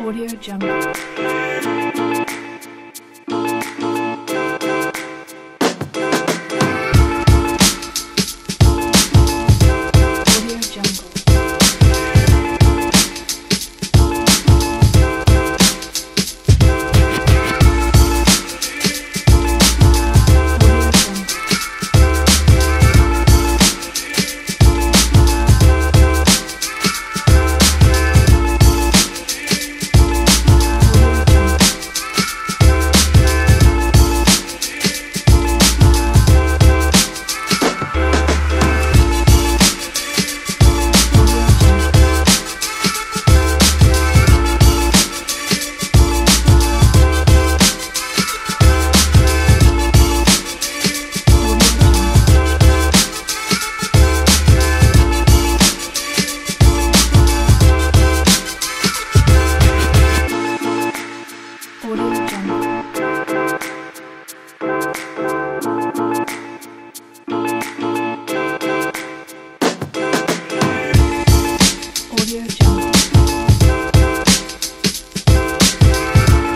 Audio Jungle. Audio Jungle.